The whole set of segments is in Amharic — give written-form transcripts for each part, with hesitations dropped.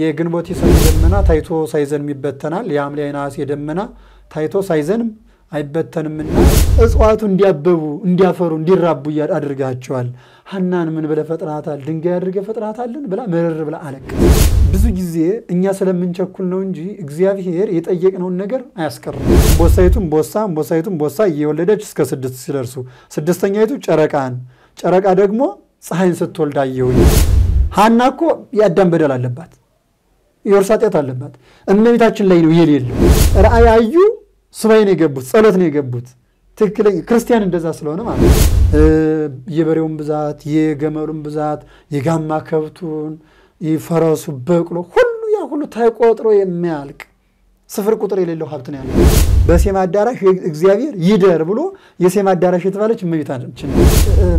የግንቦት ሳይዘንና ታይቶ ሳይዘን ይበተናል ያምሌ አይናስ የደመና ታይቶ ሳይዘን አይበተንምና እጽዋቱ እንዲያበቡ እንዲያፈሩ እንዲራቡ ያድርጋቸዋል ሐናን ምን ብለ ፈጥራታል ድንጋይ ያድርገ ፈጥራታልን ብላ መረር ብላ አለቀ ብዙ ጊዜ እኛ ስለምንቸኩል ነው እንጂ እግዚአብሔር የጠየቅነው ነገር አያስቀርም ቦሳይቱም ቦሳ እየወለደች እስከ 6 ሲደርሱ 6ኛይቱ ጨረቃን ጨረቃ ደግሞ ፀሐይን ስትወልድ አየው ሐናኮ ያዳም በደል አለባት ይወርሳት አለባት እመቤታችን ላይ ነው ይሄ የለው ራአይ አዩ سبعين يجبوت سالتني يجبوت تكلم كريستيان الدزاس لونه ما يبريهم بزات يجمرهم بزات يجمع ماكبتون يفرس وبكله كله يا كله تايق قطره يمالك صفر قطره اللي له حبتني عليه بس يوم الدارة إكزيافير يدار بلو يسمع الدارة شتوالك ميتان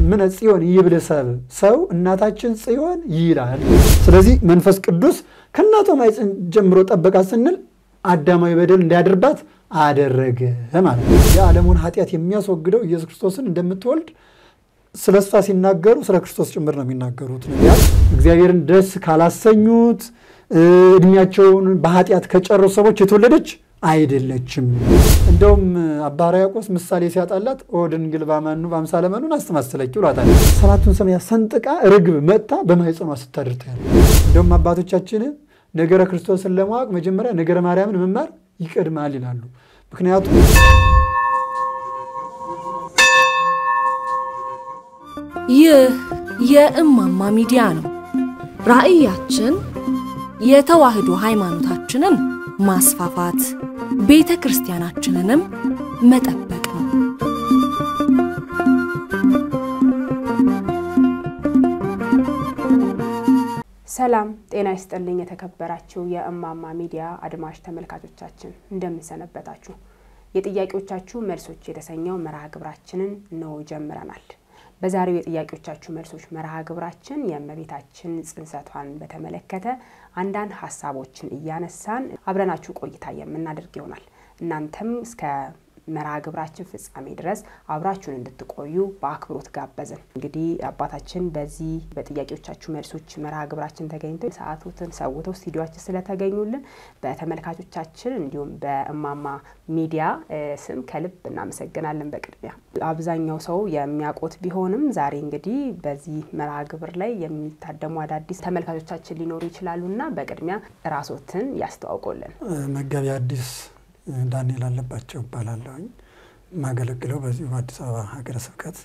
من السيون يبدأ سبب سو الناتجين سيون يراه سلزي منفس كدوس كنا توما يس جمرت أبقى سنل عدما يبدل ندربات አደረገ ማለት ያለሙን ኃጢያት የሚያስወግደው ኢየሱስ ክርስቶስን እንደምትወልድ ስለሷ ሲናገሩ ስለ ክርስቶስ ጭምር ነው የሚናገሩት ነቢያት እግዚአብሔርን ደስ ካላሰኙት እድሜያቸውን በኃጢያት ከጨረሱ ሰዎች የተወለደች አይደለችም እንደውም አባ ሕርያቆስ ምሳሌ ሲያጣላት ኦድንግል ባማኑ በአምሳለ መኑን አስተማስተለች ይሏታል ሰባቱን ሰማያ ሰንጥቃ ርግብ መጣ በማይጾኗ ስታድርታ ያለ እንደውም አባቶቻችን ነገረ ክርስቶስን ለማወቅ መጀመሪያ ነገረ ማርያምን መማር ይቀድማል ይላሉ ምክንያቱም የእማማ ሚዲያ ነው ራእያችን የተዋህዶ ሃይማኖታችንን ማስፋፋት ቤተክርስቲያናችንንም መጠበቅ ነው ሰላም ጤና ይስጥልኝ የተከበራችሁ የእማማ ሚዲያ አድማጭ ተመልካቾቻችን እንደምን ሰነበታችሁ የጥያቄዎቻችሁ መልሶች የተሰኘው መርሃ ግብራችንን ነው ጀምረናል በዛሬው የጥያቄዎቻችሁ መልሶች መርሃ ግብራችን የእመቤታችን ጽንሰቷን በተመለከተ አንዳንድ ሐሳቦችን እያነሳን አብረናችሁ ቆይታ የምናደርግ ይሆናል እናንተም እስከ መርሃ ግብራችን ፍጻሜ ድረስ አብራችሁን እንድትቆዩ በአክብሮት ጋበዘን እንግዲህ አባታችን በዚህ በጥያቄዎቻችሁ መልሶች መርሃ ግብራችን ተገኝተው ሰዓቱን ሰውተው ስቱዲዮአችን ስለተገኙልን በተመልካቾቻችን እንዲሁም በእማማ ሚዲያ ስም ከልብ እናመሰግናለን በቅድሚያ አብዛኛው ሰው የሚያቆት ቢሆንም ዛሬ እንግዲህ በዚህ መርሃ ግብር ላይ የሚታደሙ አዳዲስ ተመልካቾቻችን ሊኖሩ ይችላሉና በቅድሚያ ራስዎትን ያስተዋውቁልን መጋቢ አዲስ ዳንኤል አለባቸው ባላላኝ ማገለግለው በዚህ አዲስ አበባ ሀገረ ስብከት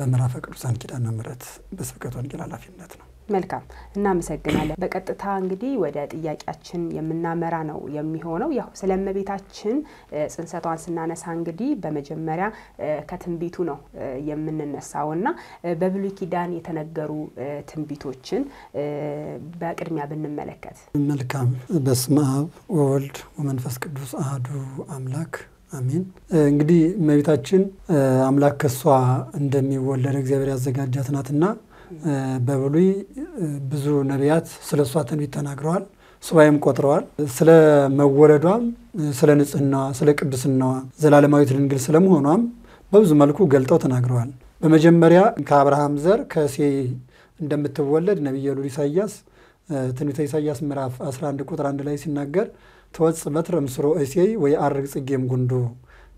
በመራፈ ቅዱሳን ኪዳነ ምሕረት በስብከት ወንጌል ኃላፊነት ነው መልካም እና መሰግናለን በቀጥታ እንግዲህ ወደ ጥያቄያችን የምናመራ ነው የሚሆነው ያው ስለመቤታችን ጽንሰቷን ስናነሳ እንግዲህ በመጀመሪያ ከትንቢቱ ነው የምንነሳውና በብሉይ ኪዳን የተነገሩ ትንቢቶችን በቅድሚያ ብንመለከት መልካም በስመ አብ ወወልድ ወመንፈስ ቅዱስ አሐዱ አምላክ አሜን እንግዲህ መቤታችን አምላክ ከሷ እንደሚወለድ እግዚአብሔር ያዘጋጃትናትና በብሉይ ብዙ ነቢያት ስለሷ ትንቢት ተናግረዋል ሱባኤም ቆጥረዋል ስለ መወለዷም ስለ ንጽህናዋ ስለ ቅድስናዋ ዘላለማዊት ድንግል ስለመሆኗም በብዙ መልኩ ገልጠው ተናግረዋል በመጀመሪያ ከአብርሃም ዘር ከሴይ እንደምትወለድ ነብዩ ኢሳይያስ ትንቢተ ኢሳይያስ ምዕራፍ 11 ቁጥር 1 ላይ ሲናገር ተወጽ በትር ምስሮ እሴይ ወይ አርግ ጽጌም ጉንዶ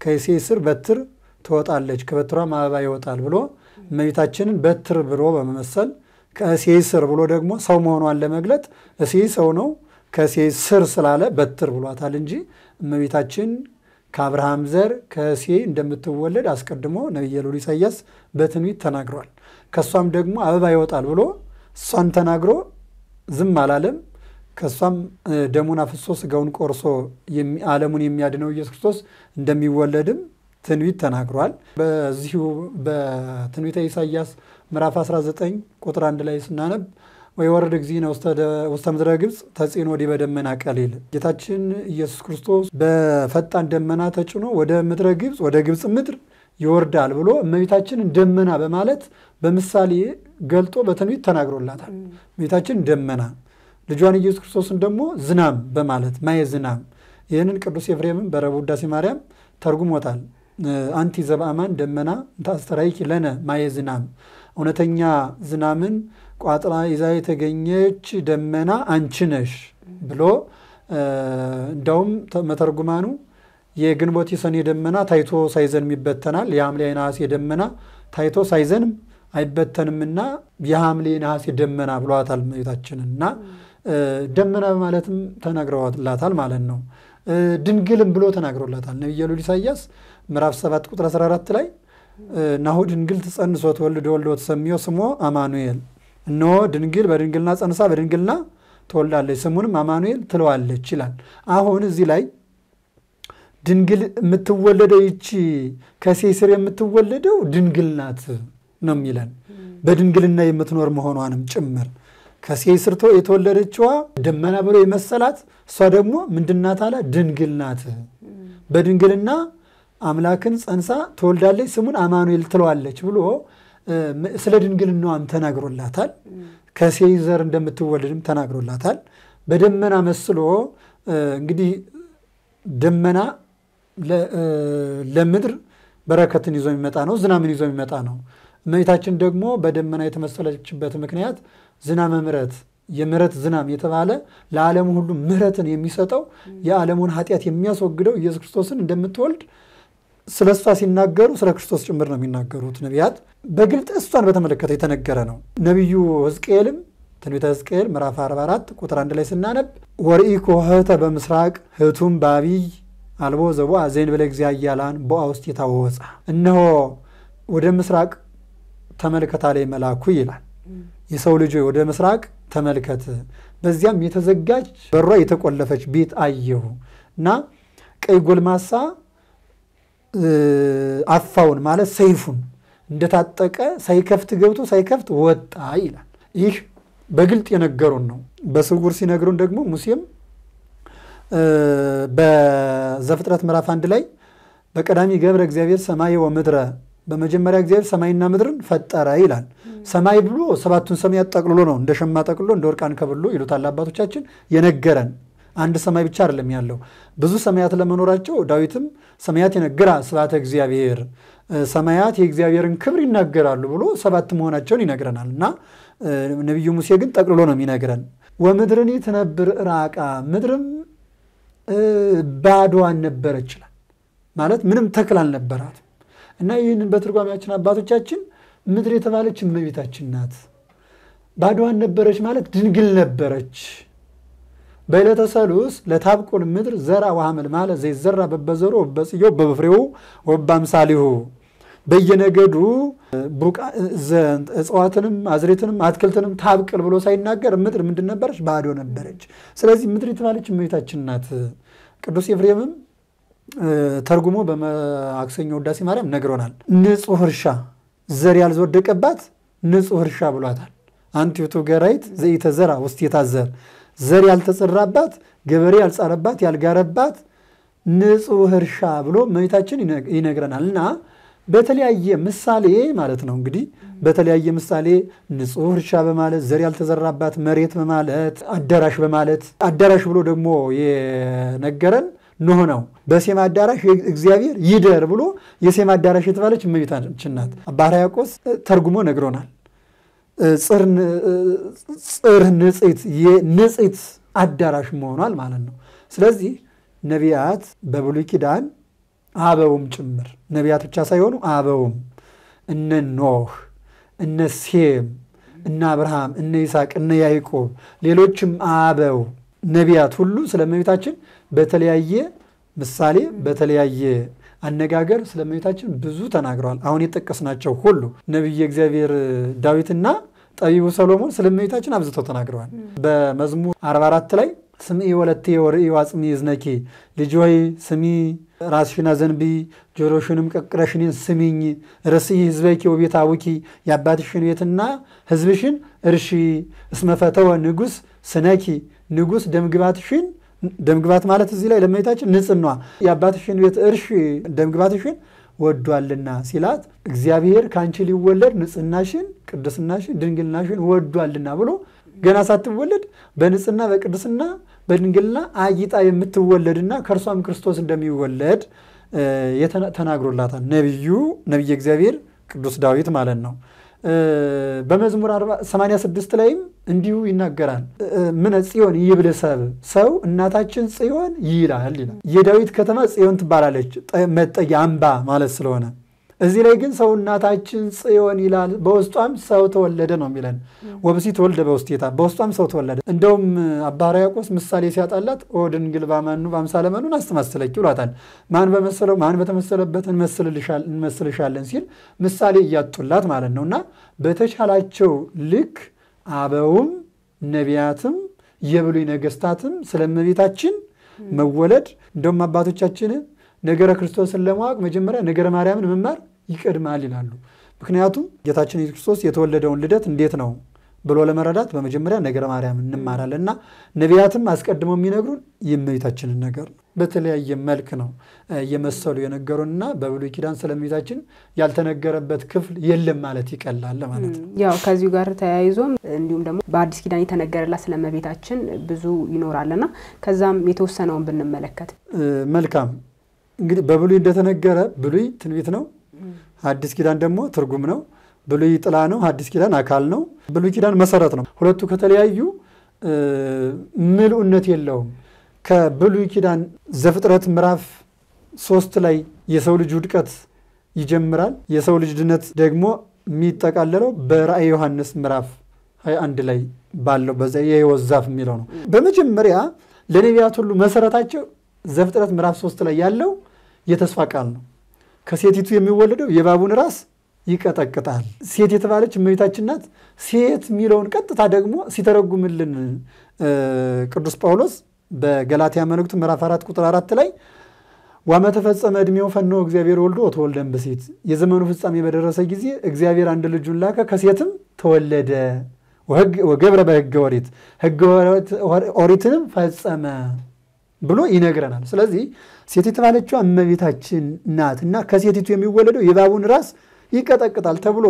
ከሴይ ስር በትር ተወጣለች ከበትሯ ማባባ ይወጣል ብሎ መይታችንን በትር ብሎ በመመሰል ከእሴይስር ብሎ ደግሞ ሰው መሆኗን ለመግለጥ እሴይ ሰው ነው ከእሴይስር ስላለ በትር ብሏታል እንጂ መይታችን ከአብርሃም ዘር ከእሴይ እንደምትወለድ አስቀድሞ ነብዩ ኢሳይያስ በትንቢት ተናግሯል ከሷም ደግሞ አበባ ይወጣል ብሎ ሷን ተናግሮ ዝም አላለም ከሷም ደሙን አፍሶ ስጋውን ቆርሶ ዓለሙን የሚያድነው ኢየሱስ ክርስቶስ እንደሚወለድም ትንቢት ተናግሯል በዚሁ በትንቢተ ኢሳይያስ ምዕራፍ 19 ቁጥር 1 ላይ ስናነብ ወይ ወረደ እግዚአብሔር ወስተ ምድረ ግብጽ ተጽኖ ዲበደመና ቀሊል ጌታችን ኢየሱስ ክርስቶስ በፈጣን ደመና ተጭኖ ወደ ምድረ ግብጽ ወደ ግብጽ ምድር ይወርዳል ብሎ እመቤታችንን ደመና በማለት በምሳሌ ገልጦ በትንቢት ተናግሮላታል እመቤታችን ደመና ልጇን ኢየሱስ ክርስቶስን ደግሞ ዝናም በማለት ማየ ዝናም ይሄንን ቅዱስ ኤፍሬምን በረቡዕ ውዳሴ ማርያም ተርጉሞታል አንት ዘባማን ደመና ታስተራይክ ለነ ማየዝናም ወነተኛ ዝናምን ቋጥራ ኢዛይ ተገኘች ደመና አንቺ ነሽ ብሎ ዳውም መተርጉማኑ የግንቦት ሰኔ ደመና ታይቶ ሳይዘንም ይበተናል የሐምሌ ነሐሴ ደመና ታይቶ ሳይዘንም አይበተንምና የሐምሌ ነሐሴ ደመና ብሏታል መይታችንና ደመና ማለትም ተናግረዋታል ማለት ነው ድንግልም ብሎ ተናግሮላታል ነብዩ ኢሳይያስ ምዕራፍ 7 ቁጥር 14 ላይ ናሁ ድንግል ተጸንሶ ተወልዶ ወልዶት ሰሚዮ ስሙ አማኑኤል ኖ ድንግል በድንግልና ጸንሳ በድንግልና ተወልዳለች ስሙንም አማኑኤል ትለዋለች ይላል አሁን እዚህ ላይ ድንግል የምትወለደው እቺ ከሴስር የምትወለደው ድንግልናት ነው ይላል በድንግልና የምትኖር መሆኗንም ጭምር ከሴስርቶ የተወለደችዋ ደመና ብሎ ይመሰላት ሷ ደግሞ ምንድናት አለ ድንግልናት በድንግልና አምላክን ጸንሳ ተወልዳለች ስሙን አማኑኤል ትለዋለች ብሎ ስለ ድንግልናዋም ተናግሮላታል ከሴይዘር እንደምትወለድም ተናግሮላታል በደመና መስሎ እንግዲህ ደመና ለምድር በረከትን ይዞ የሚመጣ ነው ዝናምን ይዞ የሚመጣ ነው መይታችን ደግሞ በደመና የተመሰለችበት ምክንያት ዝናመ ምረት የምረት ዝናም የተባለ ለዓለም ሁሉ ምረትን የሚሰጠው የዓለሙን ኃጢያት የሚያስወግደው ኢየሱስ ክርስቶስን እንደምትወልድ ስለስፋ ሲናገሩ ስለ ክርስቶስ ጭምር ነው የሚናገሩት ነቢያት በግልጥ እሷን በተመለከተ የተነገረ ነው ነብዩ ሕዝቅኤልም ትንቢተ ሕዝቅኤል ምዕራፍ 44 ቁጥር 1 ላይ ስናነብ ወርኢኮ ሀተ በመስራቅ ህቱም ባቢይ አልቦ ዘቦ አዘን በለግዚያያላን በአውስት የታወጻ እነሆ ወደ መስራቅ ተመልከታ ላይ መልአኩ ይላል የሰው ልጅ ወደ መስራቅ ተመልከተ በዚያም የተዘጋጅ በሯ የተቆለፈች ቤት አየሁና ቀይ ጎልማሳ አፋውን ማለት ሰይፉን እንደታጠቀ ሳይከፍት ገብቶ ሳይከፍት ወጣ ይላል ይህ በግልጥ የነገሩን ነው በስውር ሲነገሩን ደግሞ ሙሴም በዘፍጥረት ምዕራፍ 1 ላይ በቀዳሚ ገብረ እግዚአብሔር ሰማይ ወምድረ በመጀመሪያ እግዚአብሔር ሰማይና ምድርን ፈጠረ ይላል ሰማይ ብሎ ሰባቱን ሰማይ አጠቅልሎ ነው እንደሸማ አጠቅልሎ እንደወርቃን ከብሎ ይሉታል አባቶቻችን የነገረን አንድ ሰማይ ብቻ አይደለም ያለው ብዙ ሰማያት ለመኖራቸው ዳዊትም ሰማያት የነገራ ስብሐተ እግዚአብሔር ሰማያት የእግዚአብሔርን ክብር ይናገራሉ ብሎ ሰባት መሆናቸውን ይነግረናልና ነብዩ ሙሴ ግን ጠቅልሎ ነው የሚነግረን ወምድርን ተነብር ራቃ ምድርም ባዶዋን ነበረች ማለት ምንም ተክል አልነበራት እና ይሄንን በትርጓሚያችን አባቶቻችን ምድር የተባለች እመቤታችን ናት ባዶዋን ነበረች ማለት ድንግል ነበረች በለተሰሉስ ለታብቆል ምድር ዘራ ወሐመል ማለት ዘይዘራ በበዘሮ በጽዮ በበፍሬው ወባምሳሊሁ በየነገዱ ቡቃ እጽዋትንም አዝሬትንም አትክልትንም ታብቅል ብሎ ሳይናገር ምድር ምንድን ነበርሽ ባዶ ነበርች ስለዚህ ምድር የተባለች እመቤታችን ናት ቅዱስ ኤፍሬምም ተርጉሞ በማክሰኞ ውዳሴ ማርያም ነግሮናል ንጹህ እርሻ ዘር ያልወደቀባት ንጹህ እርሻ ብሏታል አንቲዩቱ ገራይት ዘይተዘራ ውስጥ የታዘር ዘር ያልተጸራባት ገበሬ ያልጻረባት ያልጋረባት ንጹህ እርሻ ብሎ መይታችን ይነግረናልና በተለያየ ምሳሌ ማለት ነው እንግዲህ በተለያየ ምሳሌ ንጹህ እርሻ በማለት ዘር ያልተዘራባት መሬት በማለት አዳራሽ ብሎ ደግሞ የነገረን ኖህ ነው በሴማ አዳራሽ እግዚአብሔር ይደር ብሎ የሴማ አዳራሽ የተባለች እመቤታችን ናት አባ ያዕቆብ ተርጉሞ ነግሮናል ጽርንጽት የንጽት አዳራሽ መሆኗል ማለት ነው ስለዚህ ነቢያት በብሉይ ኪዳን አበውም ጭምር ነቢያት ብቻ ሳይሆኑ አበውም እነ ኖህ እነ ሴም እነ አብርሃም እነ ይስሐቅ እነ ያዕቆብ ሌሎችም አበው ነቢያት ሁሉ ስለመቤታችን በተለያየ ምሳሌ በተለያየ አነጋገር ስለመቤታችን ብዙ ተናግሯል አሁን የተጠቀስናቸው ሁሉ ነብዩ እግዚአብሔር ዳዊትና ጠቢቡ ሰሎሞን ስለመቤታችን አብዝተው ተናግሯል በመዝሙር 44 ላይ ስሚ ወለቴ ወርኢ ዋጽሚ ዝነኪ ልጅይ ስሚ ራስሽና ዘንቢ ጆሮሽንም ቀቅረሽኔን ስሚኝ ርስይ ህዝበኪ ወቤታውኪ ያባትሽን ቤትና ህዝብሽን እርሺ እስመፈተወ ንጉስ ስነኪ ንጉስ ደምግባትሽን ደምግባት ማለት እዚህ ላይ ለመይታችን ንጽህና ያባትሽን ቤት እርሺ ደምግባትሽን ወዷልና ሲላት እግዚአብሔር ካንቺ ሊወለድ ንጽህናሽን ቅድስናሽን ድንግልናሽን ወዷልና ብሎ ገና ሳትወለድ በንጽህና በቅድስና በድንግልና አጊጣ የምትወለድና ከርሷም ክርስቶስ እንደሚወለድ የተናግሮላታል ነብዩ እግዚአብሔር ቅዱስ ዳዊት ማለት ነው بمزمور 86 لايم እንዲሁ ይናገራል ምን ጽዮን ይብለሰብ ሰው እናታችን ጽዮን ይላል ይላል የዳዊት ከተማ ጽዮን ትባላለች መጠጊያ አምባ ማለት ስለሆነ እዚህ ላይ ግን ሰው እናታችን ጽዮን ይላል በውስጧም ሰው ተወለደ ነው የሚለን ወብሲ ተወልደ በውስጤታ በውስጧም ሰው ተወለደ እንደውም አባ ሕርያቆስ ምሳሌ ሲያጣላት ኦድን ግልባማኑ በአምሳለ መኑን አስተማስተለች ይሏታል ማን በመሰለው ማን በተመሰለበት እንመስልሻለን ሲል ምሳሌ ያጥቷላት ማለት ነውና በተቻላቸው ልክ አባውም ነቢያትም የብሉይ ነገስታትም ስለነቢታችን መወለድ እንደም አባቶቻችን ነገረ ክርስቶስን ለማወቅ መጀመሪያ ነገረ ማርያምን መማር ይቀድማል ይላሉ ምክንያቱም ጌታችን ኢየሱስ ክርስቶስ የተወለደውን ልደት እንዴት ነው ብሎ ለመረዳት በመጀመሪያ ነገረ ማርያምን እንማራለና ነቢያትም አስቀድመው የሚነግሩን የነቢታችንን ነገር በተለያየ መልክ ነው የመሰሉ የነገሩና በብሉይ ኪዳን ስለነቢታችን ያልተነገረበት ክፍል የለም ማለት ይቀላል ማለት ነው ያው ከዚህ ጋር ተያይዞም እንዲሁም ደግሞ በአዲስ ኪዳን የተነገረላ ስለነቢታችን ብዙ ይኖራልና ከዛም የተወሰነውን ብንመለከት መልካም እንግዲህ በብሉይ እንደተነገረ ብሉይ ትንቢት ነው አዲስ ኪዳን ደግሞ ትርጉም ነው ብሉይ ጥላ ነው አዲስ ኪዳን አካል ነው ብሉይ ኪዳን መሰረት ነው ሁለቱ ከተለያዩ ምሉነት የለውም ከብሉይ ኪዳን ዘፍጥረት ምዕራፍ 3 ላይ የሰው ልጅ ውድቀት ይጀምራል የሰው ልጅ ድነት ደግሞ የሚጠቃለለው በራእይ ዮሐንስ ምዕራፍ 21 ላይ ባለው በዛ የወዛፍ የሚለው ነው በመጀመሪያ ለነቢያት ሁሉ መሰረታቸው ዘፍጥረት ምዕራፍ 3 ላይ ያለው የተስፋ ቃል ነው ከሴቲቱ የሚወለደው የባቡን ራስ ይቀጠቅጣል ሴት የተባለች እመቤታችን ናት ሴት ሚለውን ቀጥታ ደግሞ ሲተረጉምልን ቅዱስ ጳውሎስ በገላትያ መልእክቱ ምዕራፍ 4 ቁጥር 4 ላይ ዋማ ተፈጸመ እድሜው ፈነው እግዚአብሔር ወልዶ ተወልደን በሴት የዘመኑ ፍጻሜ በደረሰ ጊዜ እግዚአብሔር አንድ ልጁን ላከ ከሴትም ተወለደ ወገብረ በሕገ ኦሪት ሕገ ኦሪትንም ፈጸመ ብሎ ይነገራል ስለዚህ ሴት የተባለችው እመቤታችን ናትና ከሴቲቱ የሚወለደው የባቡን ራስ ይቀጠቅጣል ተብሎ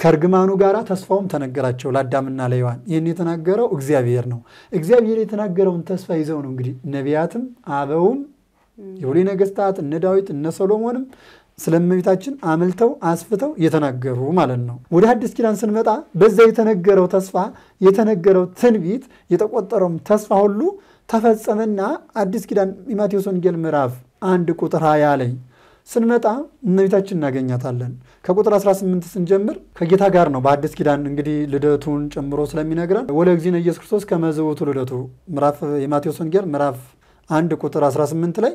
ከርግማኑ ጋራ ተስፋውም ተነገራቸው ለአዳምና ለሔዋን ይሄን የተናገረው እግዚአብሔር ነው እግዚአብሔር የተናገረውን ተስፋ ይዘው ነው እንግዲህ ነቢያትም አበውም የብሉይ ነገስታት እነ ዳዊት እነ ሰሎሞንም ስለእመቤታችን አመልተው አስፍተው የተናገሩ ማለት ነው ወደ አዲስ ኪዳን ስንመጣ በዛ የተነገረው ተስፋ የተነገረው ትንቢት የተቆጠረው ተስፋ ሁሉ ተፈጸመና አዲስ ኪዳን ማቴዎስ ወንጌል ምዕራፍ 1 ቁጥር 20 ላይ ስንመጣ እመቤታችን እናገኛታለን ከቁጥር 18 ስንጀምር ከጌታ ጋር ነው በአዲስ ኪዳን እንግዲህ ልደቱን ጨምሮ ስለሚነግረን ወለእግዚእነ ኢየሱስ ክርስቶስ ከመዘውቱ ልደቱ ምዕራፍ የማቴዎስ ወንጌል ምዕራፍ 1 ቁጥር 18 ላይ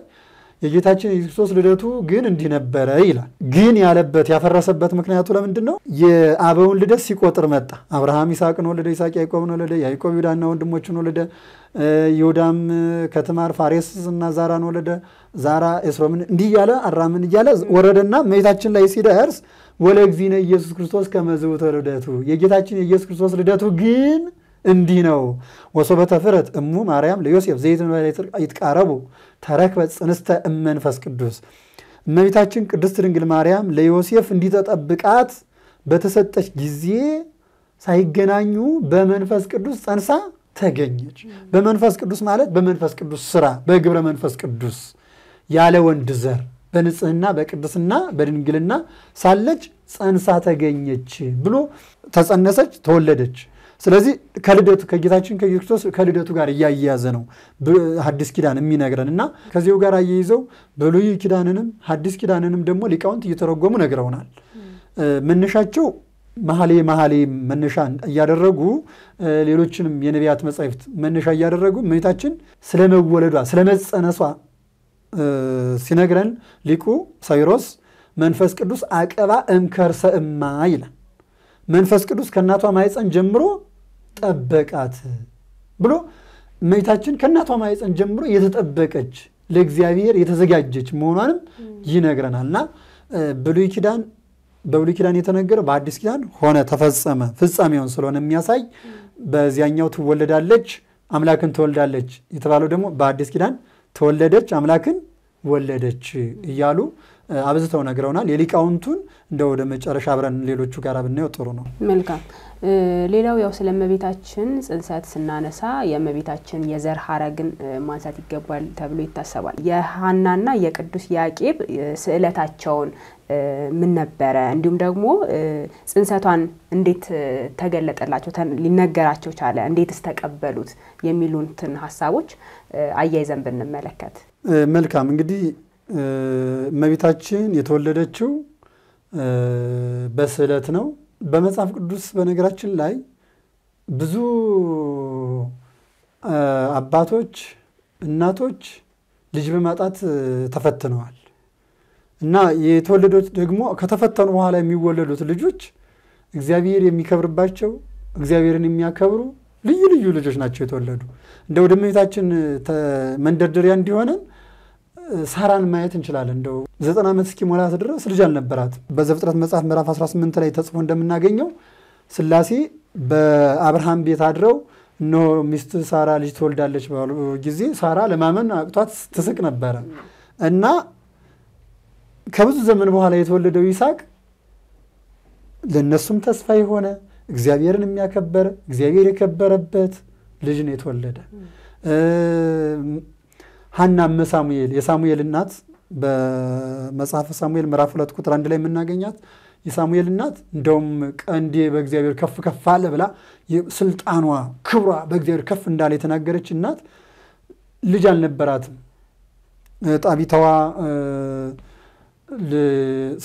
የጌታችን ኢየሱስ ክርስቶስ ልደቱ ግን እንዲህ ነበር ይላል ግን ያለበት ያፈረሰበት ምክንያቱ ለምንድነው የአባውን ልደት ሲቆጥር መጣ አብርሃም ይስሐቅን ወለደ ይስሐቅ ያዕቆብን ወለደ ያዕቆብ ይሁዳና ወንድሞቹን ወለደ ይሁዳም ከተማር ፋሬስና ዛራን ወለደ ዛራ ኤስሮምን እንዲያለ አራምን ይያለ ወረደና መይታችን ላይ ሲደርስ ወለእግዚእነ ኢየሱስ ክርስቶስ ከመዘውቱ ልደቱ የጌታችን ኢየሱስ ክርስቶስ ልደቱ ግን እንዲህ ነው ወሶበተ ፍረት እሙ ማርያም ለዮሴፍ ዘይትን ይትቃረቡ ተረክ በጽንስተ እመንፈስ ቅዱስ እመቤታችን ቅድስት ድንግል ማርያም ለዮሴፍ እንዲተጠብቃት በተሰጠች ጊዜ ሳይገናኙ በመንፈስ ቅዱስ ጸንሳ ተገኘች በመንፈስ ቅዱስ ማለት በመንፈስ ቅዱስ ሥራ በግብረ መንፈስ ቅዱስ ያለ ወንድ ዘር በንጽህና በቅድስና በድንግልና ሳለች ጸንሳ ተገኘች ብሎ ተጸነሰች ተወለደች ስለዚህ ከልደቱ ከጌታችን ከኢየሱስ ክርስቶስ ከልደቱ ጋር ያያያዘ ነው ሐዲስ ኪዳን የሚነግረንና ከዚሁ ጋር ያይዘው ብሉይ ኪዳንንም ሐዲስ ኪዳንንም ደግሞ ሊቃውንት እየተረጎሙ ነግረውናል መነሻቸው መሐሌ መነሻን ያደረጉ ሌሎችንም የነቢያት መጻሕፍት መነሻ ያደረጉ እመቤታችን ስለመወለዷ ስለመጸነሷ ሲነግረን ሊቁ ሳይሮስ መንፈስ ቅዱስ አቀባ እንከርሰ እማ ይላል መንፈስ ቅዱስ ከናቷ ማይፀን ጀምሮ ተጠበቃት ብሎ እመቤታችን ከናቷ ማይፀን ጀምሮ የተጠበቀች ለእግዚአብሔር የተዘጋጀች መሆኗንም ይነግረናልና ብሉይ ኪዳን በብሉይ ኪዳን የተነገረው በአዲስ ኪዳን ሆነ ተፈጸመ ፍጻሜውን ስለሆነ የሚያሳይ በዚያኛው ትወለዳለች አምላክን ትወልዳለች የተባለው ደግሞ በአዲስ ኪዳን ተወለደች አምላክን ወለደች ይያሉ أبزت هونا كرونا ليلي كأنتون داود مج أرشابرن ليلو تشكارابن نيوتورنا. ملكا ليلو يوصل لما بيتأشن سنسات سنانسا يا ما بيتأشن يزر حرقن ما ساتي قبل تبلو التسوال يا هنانا يا كدوس يا كيب سئلة أشون من نبرة عندهم دعمو سنسات عن عندت تجلت اللاتو تان لنجراتو شاله عندت استقبلوت يميلون تنحساوش عيزن بالملكات. ملكا من قدي مبيتاچين يتولدچو بسلت ነው በመጽሐፍ ቅዱስ በነገራችን ላይ ብዙ አባቶች እናቶች ልጅ በማጣት ተፈትነዋል እና የተወለዱት ደግሞ ከተፈተኑ በኋላ የሚወለዱት ልጆች እግዚአብሔር የሚከብርባቸው እግዚአብሔርን የሚያከብሩ ልዩ ልዩ ልጆች ናቸው የተወለዱ እንደው ደምታችን መንደርደሪያ እንዲሆነን سهران ما يتنشلال عنده زتنا مسكين ولا تدرس رجال نبرات بزفترة مسافة مرا فصرة من تلاي تصفون دم الناجينيو سلاسي بأبراهام بيتادرو إنه مست سارة لجتول دالش بالجزء سارة لما من توات تسك نبرة إننا كبوت زمن بوهلا يتولد ويساق للنسوم تصفي هنا إخزيابير نميا كبر إخزيابير كبر بيت لجنة يتولد هنا مسامويل يسامويل النات بمصحف سامويل مرافلات كتران دلائي من ناقينيات يسامويل النات دوم اندي بقزيابير كف كفالة بلا سلطانوا كبرا بقزيابير كف اندالي تناقرتش النات لجال نبراتم طابي توا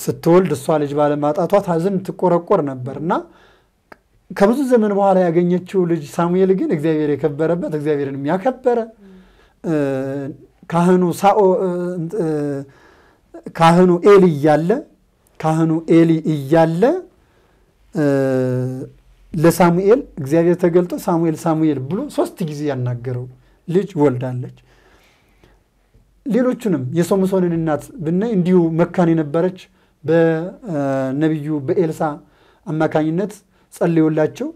ستول دسوال جبال ماتاتوات هازن تقورا قور نبرنا كبزو زمن بوحالا يقينيتشو لج سامويل اقين اقزيابير يكبر بات اقزيابير نميا كبر كاهنو ساو كاهنو إلي يالله كاهنو إلي يالله لساموئيل إخزيابير تقلتو ساموئيل ساموئيل بلو سوست جزيان ناقرو ليج ولدان ليج ليلوچنم يسوم سونين النات بنا انديو مكاني نبارج بنبيو بإلسا أما كاينت سألي ولاچو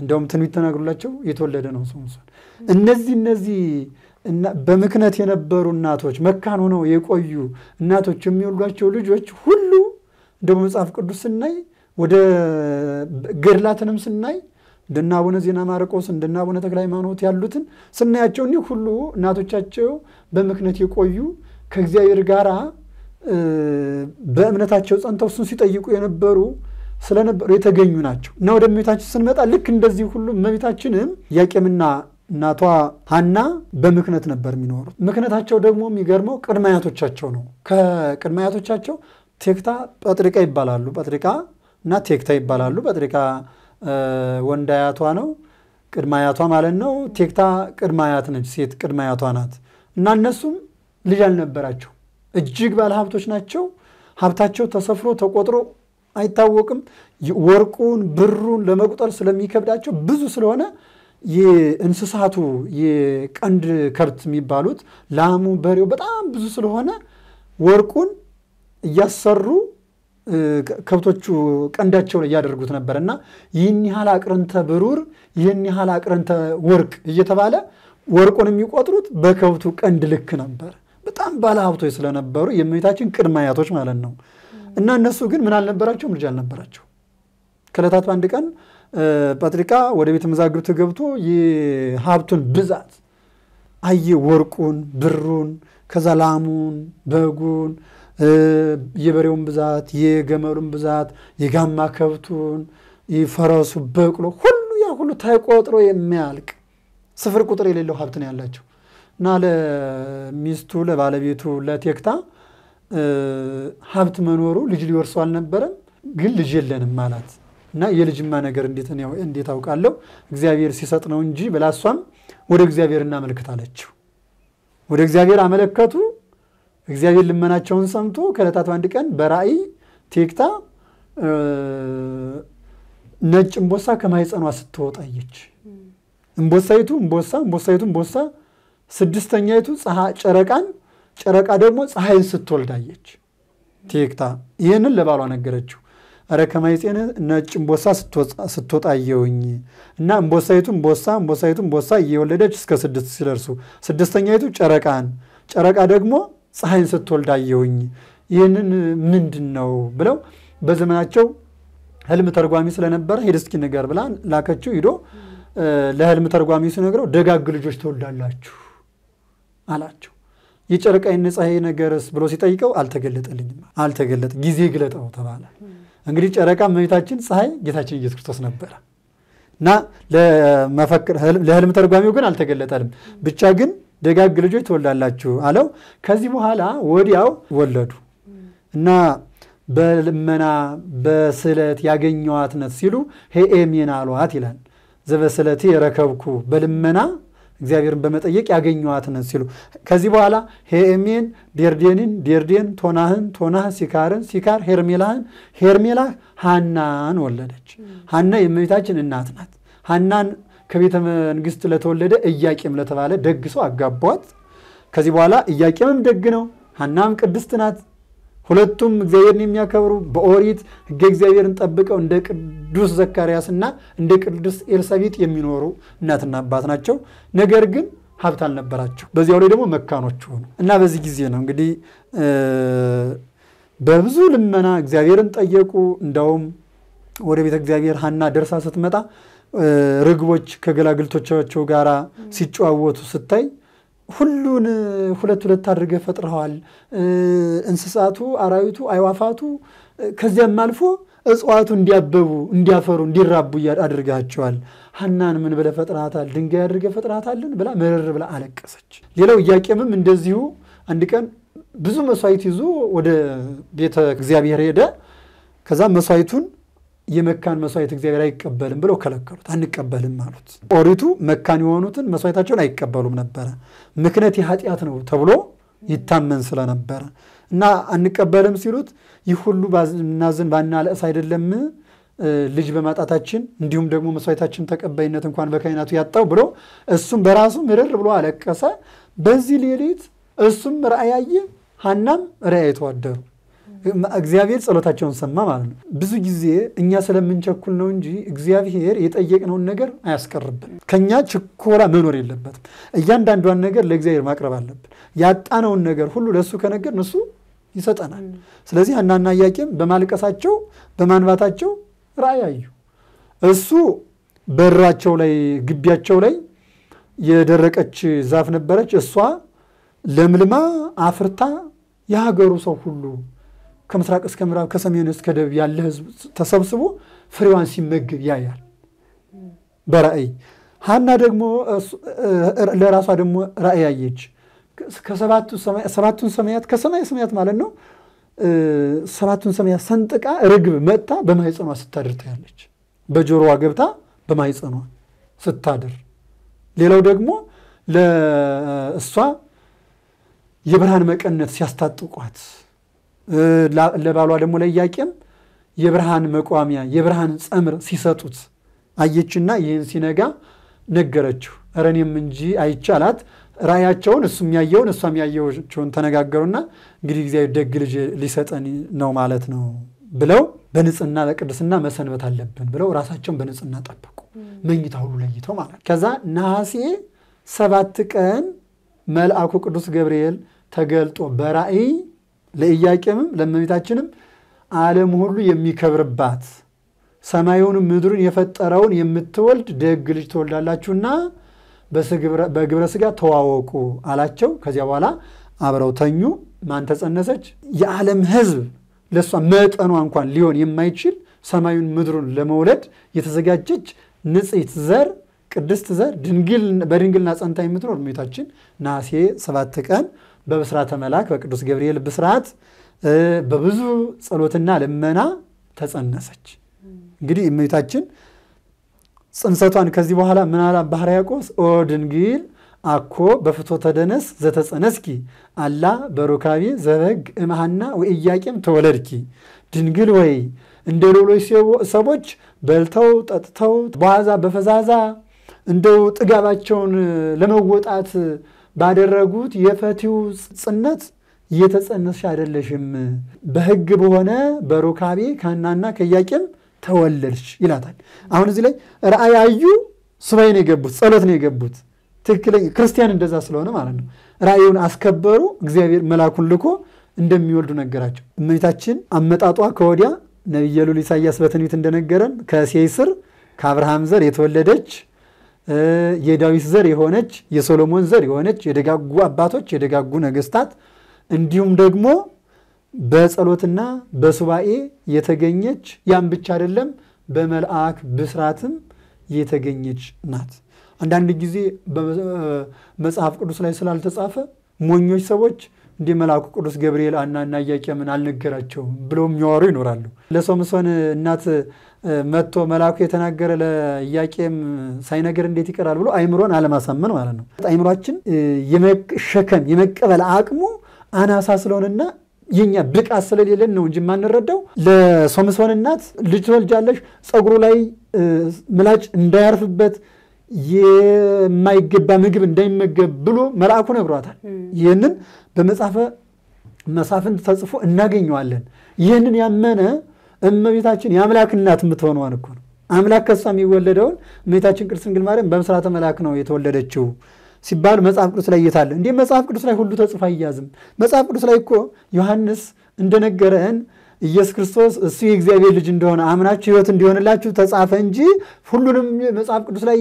اندوم تنويتنا قرلاچو يتولدنا سومسون النزي በመክነት የነበሩ እናቶች መካን ሆነው የቆዩ እናቶች የሚወልዷቸው ልጆች ሁሉ ደሞ መጽሐፍ ቅዱስ ስናይ ወደ ገድላትንም ስናይ እንደናቡነ ዜና ማርቆስ እንደናቡነ ተክለ ሃይማኖት ያሉትን ስናያቸው ነው ሁሉ እናቶቻቸው በመክነት የቆዩ ከእግዚአብሔር ጋራ በእምነታቸው ጸንተው እሱን ሲጠይቁ የነበሩ ስለነበሩ የተገኙ ናቸው እና ወደ እመቤታችን ስንመጣ ልክ እንደዚህ ሁሉ እመቤታችንም ያቄምና እናቷ ሃና በመክነት ነበር የሚኖሩት መክነታቸው ደግሞ የሚገርመው ቅድማያቶቻቸው ነው ከቅድማያቶቻቸው ቴክታ ጳጥሪቃ ይባላሉ ጳጥሪቃ እና ቴክታ ይባላሉ ጳጥሪቃ ወንዳያቷ ነው ቅድማያቷ ማለት ነው ቴክታ ቅድማያት ነች ሴት ቅድማያቷ ናት እና እነሱም ልጅ አልነበራቸው እጅግ ባለ ሀብቶች ናቸው ሀብታቸው ተሰፍሮ ተቆጥሮ አይታወቅም ወርቁን ብሩን ለመቁጠር ስለሚከብዳቸው ብዙ ስለሆነ የእንስሳቱ የቀንድ ከርት የሚባሉት ላሙ በሬው በጣም ብዙ ስለሆነ ወርቁን ያሰሩ ከብቶቹ ቀንዳቸው ላይ ያደርጉት ነበርና ይህን ይሃል አቅርንተ ብሩር ይህን ይሃል አቅርንተ ወርቅ እየተባለ ወርቁን የሚቆጥሩት በከብቱ ቀንድ ልክ ነበር በጣም ባለ ሀብቶች ስለነበሩ የእመቤታችን ቅድማያቶች ማለት ነው እና እነሱ ግን ምን አልነበራቸውም ልጅ አልነበራቸው ከለታት አንድ ቀን ፓትሪካ ወደ ቤተ መዛግብት ገብቶ የሀብቱን ብዛት አየ ወርቁን ብሩን ከዛላሙን በጉን የበሬውን ብዛት የገመሩን ብዛት የጋማ ከብቱን ይፈራሱ በቅሎ ሁሉ ያ ሁሉ ተቆጥሮ የሚያልቅ ስፍር ቁጥር የሌለው ሀብት ነው ያላቸው እና ለሚስቱ ለባለቤቱ ለቴክታ ሀብት መኖሩ ልጅ ሊወርሰው አልነበረም ግን ልጅ የለንም ማለት እና የልጅማ ነገር እንዴት ነው እንዴት አውቃለሁ እግዚአብሔር ሲሰጥ ነው እንጂ በላሷም ወደ እግዚአብሔርና መልከታለችው ወደ እግዚአብሔር አመለከቱ እግዚአብሔር ልመናቸውን ሰምቶ ከለታት አንድ ቀን በራእይ ቴክታ ነጭ እንቦሳ ከማይጸኗ ስትወጣየች እንቦሳይቱ እንቦሳ እንቦሳይቱ እንቦሳ ስድስተኛይቱ ፀሐይ ጨረቃን ጨረቃ ደግሞ ፀሐይን ስትወልዳየች ቴክታ ይሄንን ለባሏ ነገረችው አረከማይጤነ ነጭ እንቦሳ ስትወጣየውኝ እና እንቦሳይቱም ቦሳ እንቦሳይቱም ቦሳ እየወለደች እስከ 6 ሲደርሱ ስድስተኛይቱ ጨረቃን ጨረቃ ደግሞ ፀሐይን ስትወልዳየውኝ ينن مندنو بلو بزمناتشو هلم ترغوامي سلنبر هيدسكي نغر بلا لاكچو يدو لهلم ترغوامي سنغرو دغاغ لجوج تولدالاچو አላቸው የጨረቃይን ፀሐይ ነገርስ ብሎ ሲጠይቀው አልተገለጠልኝም አልተገለጠ ጊዜ ግለጠው ተባለ እንግዲህ ጨረቃ መይታችን ፀሐይ ጌታችን ኢየሱስ ክርስቶስ ነበርና ለመፈክር ለህልም ተርጓሚው ግን አልተገለጠልም ብቻ ግን ደጋግ ልጆች ተወልዳላችሁ አለው ከዚህ በኋላ ወዲያው ወለዱ እና በልመና በስለት ያገኘዋት ነው ሲሉ ሄኤሚን አሏት ይላል ዘበስለቲ ረከብኩ በልመና እግዚአብሔርን በመጠየቅ ያገኙዋት ነው ሲሉ ከዚህ በኋላ ሄኤሚን ዴርዴን ቶናህ ሲካር ሄርሜላ ሃናን ወለደች ሃና የእመቤታችን እናት ናት ሃናን ከቤተ መንግስት ለተወለደ ኢያቄም ለተባለ ደግ ሰው አጋቧት ከዚህ በኋላ ኢያቄምም ደግ ነው ሃናም ቅድስት ናት ሁለቱም እግዚአብሔርን የሚያከብሩ በኦሪት ሕገ እግዚአብሔርን ጠብቀው እንደ ቅዱስ ዘካርያስና እንደ ቅዱስ ኤልሳቤጥ የሚኖሩ እናትና አባት ናቸው ነገር ግን ሀብት አልነበራቸው በዚያው ላይ ደግሞ መካኖች ሆኑ እና በዚህ ጊዜ ነው እንግዲህ በብዙ ልመና እግዚአብሔርን ጠየቁ እንደውም ወደ ቤተ እግዚአብሔር ሃና ደርሳ ስትመጣ ርግቦች ከገላግልቶቻቸው ጋራ ሲጫወቱ ስታይ ሁሉን ሁለት አድርገ ፈጥረዋል እንስሳቱ አራዊቱ አይዋፋቱ ከዚያም አልፎ እጽዋቱ እንዲያበቡ እንዲያፈሩ እንዲራቡ ያድርጋቸዋል ሃናን ምን ብለ ፈጥራታል ድንጋይ አድርገ ፈጥራታልን ብላ መረር ብላ አለቀሰች ሌላው ያቄምም እንደዚሁ አንድ ቀን ብዙ መስዋዕት ይዞ ወደ ቤተ እግዚአብሔር ሄደ ከዛ መስዋዕቱን የመካን መስዋዕት እግዚአብሔር አይቀበልም ብለው ከለከሉት አንቀበልም ማለት ኦሪቱ መካን የሆኑትን መስዋዕታቸውን አይቀበሉም ነበር ምክንያት የኃጢያት ነው ተብሎ ይታመን ስለነበረ እና አንቀበልም ሲሉት ይሁሉ ባዝናዝን ባናለስ አይደለም ልጅ በማጣታችን እንዲሁም ደግሞ መስዋዕታችን ተቀባይነት እንኳን በካይናቱ ያጣው ብሎ እሱም በራሱ ምርር ብሎ አለቀሰ በዚህ ሌሊት እሱም ራአያየ ሃናም ራአይቷ አደረ እግዚአብሔር ጸሎታቸውን ሰማ ማለት ነው ብዙ ጊዜ እኛ ስለምንቸኩል ነው እንጂ እግዚአብሔር የጠየቅነውን ነገር አያስቀርብን ከኛ ችኮላ መኖር የለበትም እያንዳንዱን ነገር ለእግዚአብሔር ማቅረብ አለብን ያጣነውን ነገር ሁሉ ለሱ ከነገር ንሱ ይሰጣናል ስለዚህ ሃናና ያቄም በማልቀሳቸው በማንባታቸው ራእይ አዩ እሱ በራቸው ላይ ግቢያቸው ላይ የደረቀች ዛፍ ነበረች እሷ ለምልማ አፍርታ ያገሩ ሰው ሁሉ ከምስራቅ እስከ ምዕራብ ከሰሜን እስከ ደብ ያለ ህዝብ ተሰብስቦ ፍሬዋን ሲመግብ ያያል በራእይ ሃና ደግሞ ለራሷ ደግሞ ራእይ አየች ከሰባቱን ሰማያት ከሰማይ ሰማያት ማለት ነው ሰባቱን ሰማያት ሰንጥቃ ርግብ መጣ በማይጸኗ ስታድር ታያለች በጆሮዋ ገብታ በማይጸኗ ስታድር ሌላው ደግሞ ለእሷ የብርሃን መቀነት ሲያስታጥቋት ለባሏ ደግሞ ለያቄም የብርሃን መቋሚያ የብርሃን ጸምር ሲሰጡት አየችና ይሄን ሲነጋ ነገረችው ረኔም እንጂ አይቻላት ራያቸውን እሱም ያየውን እሷም ያየውን ተነጋገሩና እንግዲህ እግዚአብሔር ደግ ልጅ ሊሰጠን ነው ማለት ነው ብለው በንጽህና ለቅድስና መሰንበት አለብን ብለው ራሳቸውን በንጽህና ጠብቁ መኝታ ሁሉ ለይተው ማለት ከዛ ነሐሴ 7 ቀን መልአኩ ቅዱስ ገብርኤል ተገልጦ በራእይ ለኢያቄምም ለእመቤታችንም ዓለም ሁሉ የሚከብርባት ሰማዩን ምድሩን የፈጠረውን የምትወልድ ደግ ልጅ ተወልዳላችሁና በግብረ ስጋ ተዋወቁ አላቸው ከዚያ በኋላ አብረው ተኙ ማን ተጸነሰች የዓለም ህዝብ ለሷ መጠኗ እንኳን ሊሆን የማይችል ሰማዩን ምድሩን ለመውለድ የተዘጋጀች ንጽሕት ዘር ቅድስት ዘር ድንግል በድንግልና ጸንታ የምትኖር እመቤታችን ነሐሴ 7 ቀን በብስራተ መልአክ በቅዱስ ገብርኤል ብስራት በብዙ ጸሎትና ልመና ተጸነሰች እንግዲህ እመቤታችን ጽንሰቷን ከዚህ በኋላ ምናላ ባህር ያቆስ ኦ ድንግል አኮ በፍቶተ ደነስ ዘተጸነስኪ አላ በሩካቤ ዘበግ እማሃና ወኢያቄም ተወለድኪ ድንግል ወይ እንደ ሌሎች ሰዎች በልተው ጠጥተው በዋዛ በፈዛዛ እንደው ጥጋባቸውን ለመወጣት ባደረጉት የፈቲው ጽነት የተጸነሰ አይደለሽም በሕግ በሆነ በሩካቤ ካናና ከያቄም ተወለድሽ ይላታል አሁን እዚህ ላይ ራእይ አዩ ሱባኤ ነው የገቡት ጸሎት ነው የገቡት ትክክለኛ ክርስቲያን እንደዛ ስለሆነ ማለት ነው ራእዩን አስከበሩ እግዚአብሔር መልአኩን ልኮ እንደሚወልዱ ነገራቸው እመቤታችን አመጣጧ ከወዲያ ነብዩ ኢሳይያስ በትንቢት እንደነገረን ከሴይስር ከአብርሃም ዘር የተወለደች የዳዊት ዘር የሆነች የሶሎሞን ዘር የሆነች የደጋጉ አባቶች የደጋጉ ነገስታት እንዲሁም ደግሞ በጸሎትና በሱባኤ የተገኘች ያን ብቻ አይደለም በመልአክ ብስራትም የተገኘች ናት አንድ አንድ ጊዜ በመጽሐፍ ቅዱስ ላይ ስላልተጻፈ ሞኞች ሰዎች እንደ መልአኩ ቅዱስ ገብርኤል አናና ያቂያምን አልነገራቸው ብሎም ይወሩ ይኖራሉ ለሶምሶን እናት መጥቶ መልአኩ የተናገረ ለያቂም ሳይነገር እንዴት ይቀራል ብሎ አይምሮን አለማሳመን ማለት ነው አይምሮአችን የመሸከም የመቀበል አቅሙ አናሳ ስለሆነና የኛ ብቃ ስለሌለን ነው እንጂ ማንረዳው ለሶምሶን እናት ልጅወልጃለሽ ጸጉሩ ላይ ምላጭ እንዳያርፍበት የማይገባ ምግብ እንዳይመገብ ብሎ መልአኩ ነግሯታል ይሄንን በመጻፈ መጻፍን ተጽፎ እናገኘዋለን ይሄንን ያመነ እመቤታችን ያምላክ እናት ምትሆነው አንኩ ነው አምላክ ከሷም ይወለደው እመቤታችን ቅድስት ድንግል ማርያም በመስራተ መልአክ ነው የተወለደችው ሲባል መጽሐፍ ቅዱስ ላይ ይታለ እንዴ መጽሐፍ ቅዱስ ላይ ሁሉ ተጽፋ ይያዝም መጽሐፍ ቅዱስ ላይ እኮ ዮሐንስ እንደነገረን ኢየሱስ ክርስቶስ እሱ የእግዚአብሔር ልጅ እንደሆነ አምናችሁ ሕይወት እንዲሆንላችሁ ተጻፈ እንጂ ሁሉንም መጽሐፍ ቅዱስ ላይ